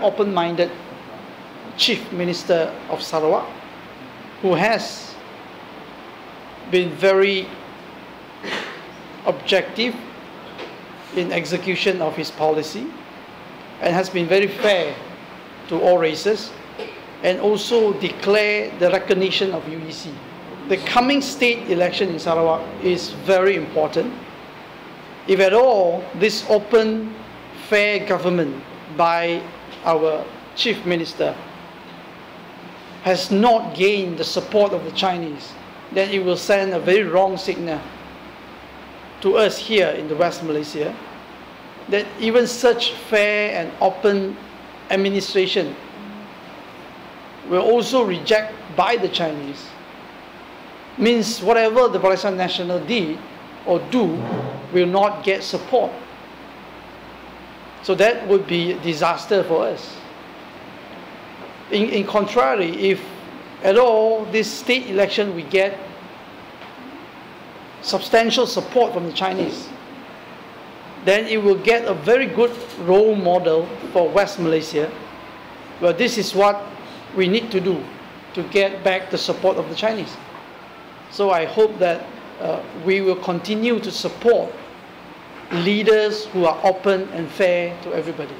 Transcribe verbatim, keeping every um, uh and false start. open-minded Chief Minister of Sarawak, who has been very objective in execution of his policy and has been very fair to all races, and also declare the recognition of U E C. The coming state election in Sarawak is very important. If at all, this open, fair government by our Chief Minister has not gained the support of the Chinese, then it will send a very wrong signal to us here in the West Malaysia that even such fair and open administration were also rejected by the Chinese. Means whatever the Barisan Nasional did or do will not get support. So that would be a disaster for us. In, in contrary, if at all this state election we get substantial support from the Chinese, then it will get a very good role model for West Malaysia. Well, this is what we need to do to get back the support of the Chinese. So I hope that uh, we will continue to support leaders who are open and fair to everybody.